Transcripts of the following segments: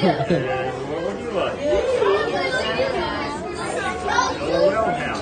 What would you like? Well, now.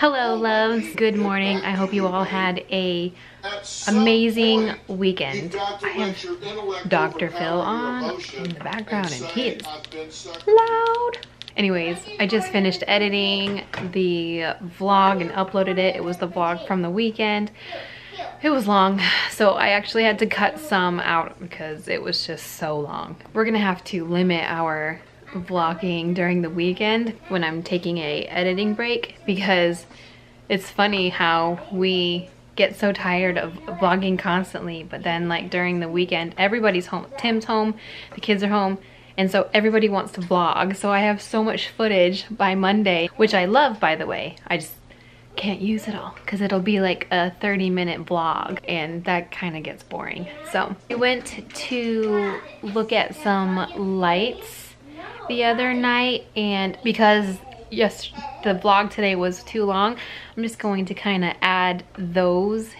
Hello loves, good morning. I hope you all had a amazing weekend. I have Dr. Phil on in the background and he is loud. Anyways, I just finished editing the vlog and uploaded it. It was the vlog from the weekend. It was long, so I actually had to cut some out because it was just so long. We're gonna have to limit our vlogging during the weekend when I'm taking a editing break, because it's funny how we get so tired of vlogging constantly, but then like during the weekend everybody's home. Tim's home, the kids are home, and so everybody wants to vlog, so I have so much footage by Monday, which I love, by the way. I just can't use it all because it'll be like a 30-minute vlog and that kind of gets boring. So we went to look at some lights the other night, and because yes, the vlog today was too long, I'm just going to kind of add those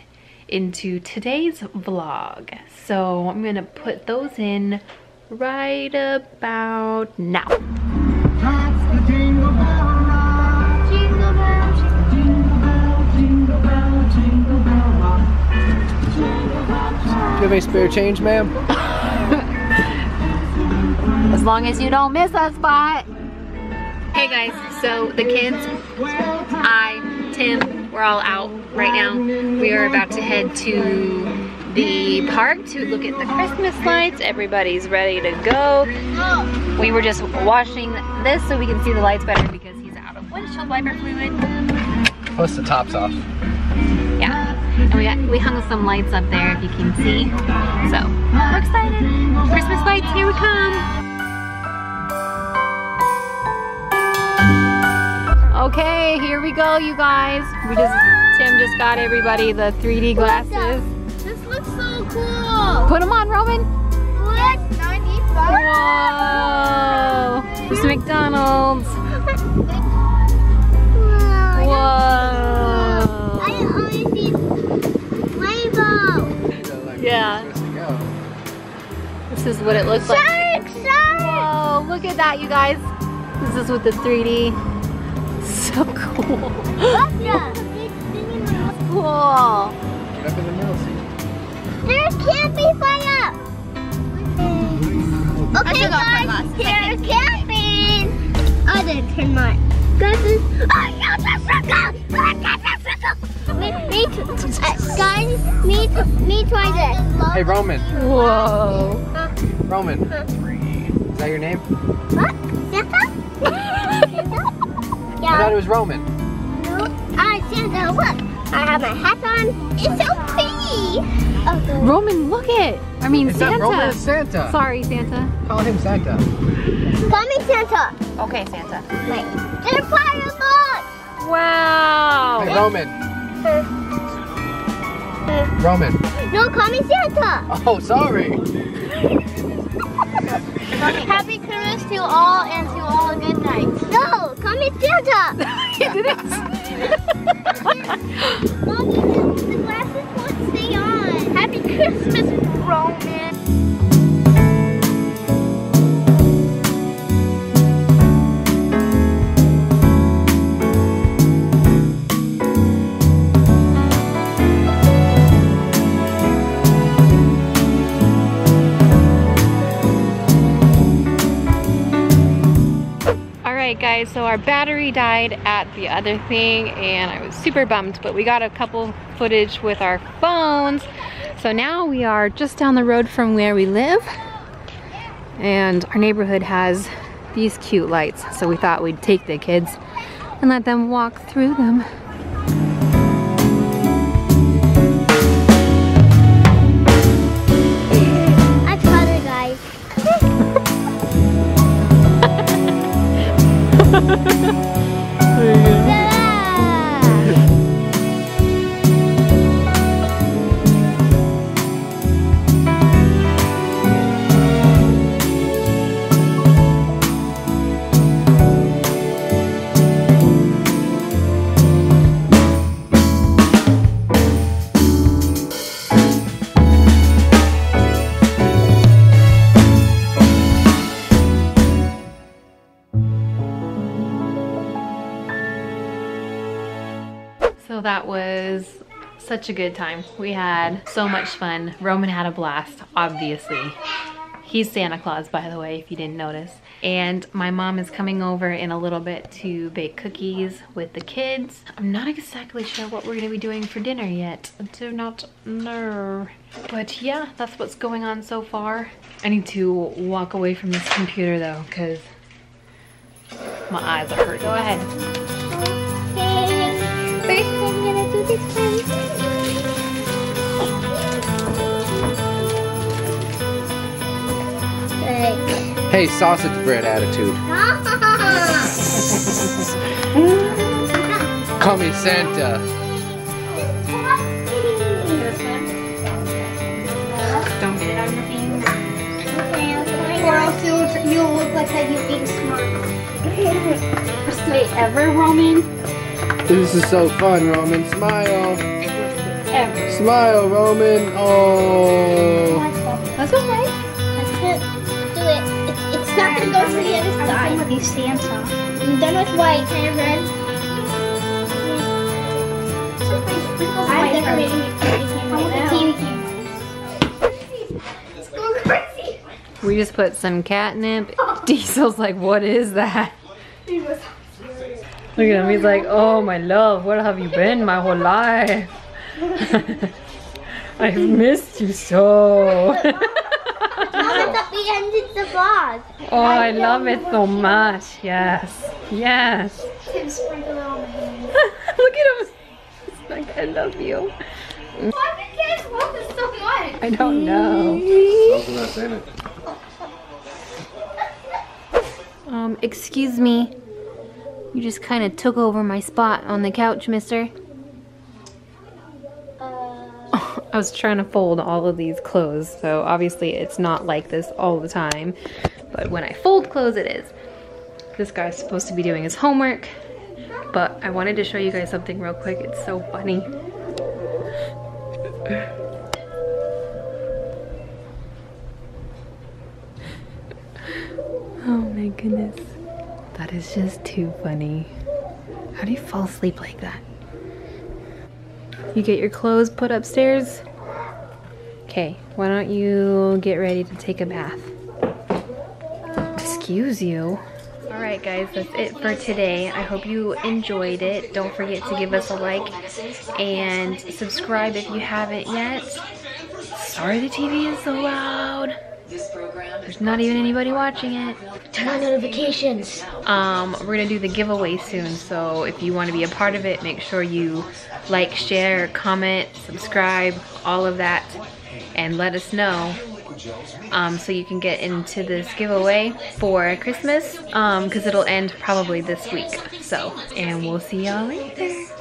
into today's vlog. So I'm gonna put those in right about now. That's the jingle bell, jingle bell, jingle bell, jingle bell, jingle bell, jingle bell. Do you have any spare change, ma'am? As long as you don't miss a spot. Hey guys, so the kids, Tim, we're all out right now. We are about to head to the park to look at the Christmas lights. Everybody's ready to go. We were just washing this so we can see the lights better because he's out of windshield wiper fluid. Plus the top's off. Yeah. And we hung some lights up there if you can see. So, we're excited. Christmas lights, here we come. Okay, here we go, you guys. Tim just got everybody the 3D glasses. This looks so cool. Put them on, Roman. What? $95. Whoa! It's McDonald's. Whoa! I only see rainbow. Yeah. This is what it looks like. Shark, shark! Whoa! Look at that, you guys. This is with the 3D. So cool. Yeah. Cool. Get up in the middle seat. There can't be fire. Okay, guys. Here can't be. Oh, there cannot. Guys, oh, yeah, the circle. Guys, me try this. Hey, Roman. Whoa. Roman. Is that your name? What? Yeah. I thought it was Roman. No, Santa, look. I have my hat on. It's so pretty. Oh, Roman, look it. I mean, it's Santa. Not Roman, it's Santa. Sorry, Santa. Call him Santa. Call me Santa. Okay, Santa. Wait. They're fireballs. Wow. Hey, Roman. Roman. No, call me Santa. Oh, sorry. Happy Christmas to all, and to all a good night. No, come and stand up. He did it. Mommy, the glasses won't stay on. Happy Christmas, Roman. Guys, so our battery died at the other thing and I was super bummed, but we got a couple footage with our phones. So now we are just down the road from where we live, and our neighborhood has these cute lights, so we thought we'd take the kids and let them walk through them. So that was such a good time. We had so much fun. Roman had a blast, obviously. He's Santa Claus, by the way, if you didn't notice. And my mom is coming over in a little bit to bake cookies with the kids. I'm not exactly sure what we're gonna be doing for dinner yet. I do not know. But yeah, that's what's going on so far. I need to walk away from this computer though, because my eyes are hurt. Go ahead. First I'm gonna do this one. Hey, sausage bread attitude. Call me Santa. Don't get it on your fingers. Or else you'll look like you're being smart. First day ever, Roman. This is so fun, Roman. Smile. Ever. Smile, Roman. Oh. That's okay. That's it. Do it. It's not going to go to the other side. I'm done with Santa. I'm done with white. Can I have red? I'm decorating your candy cane right now. School crazy. We just put some catnip. Diesel's like, what is that? Look at him, he's like, oh my love, where have you been my whole life? I've missed you so. Mom, I thought we ended the vlog. Oh, I love it so much, yes. Yes. Tim sprinkled it on my hands. Look at him, he's like, I love you. Why do kids love this so much? I don't know. Excuse me. You just kind of took over my spot on the couch, mister. I was trying to fold all of these clothes, so obviously it's not like this all the time. But when I fold clothes, it is. This guy's supposed to be doing his homework, but I wanted to show you guys something real quick. It's so funny. Oh my goodness. That is just too funny. How do you fall asleep like that? You get your clothes put upstairs? Okay, why don't you get ready to take a bath? Excuse you. All right guys, that's it for today. I hope you enjoyed it. Don't forget to give us a like and subscribe if you haven't yet. Sorry the TV is so loud. There's not even anybody watching it. Turn on notifications. We're gonna do the giveaway soon, so if you want to be a part of it, make sure you like, share, comment, subscribe, all of that, and let us know so you can get into this giveaway for Christmas because it'll end probably this week. So, and we'll see y'all later.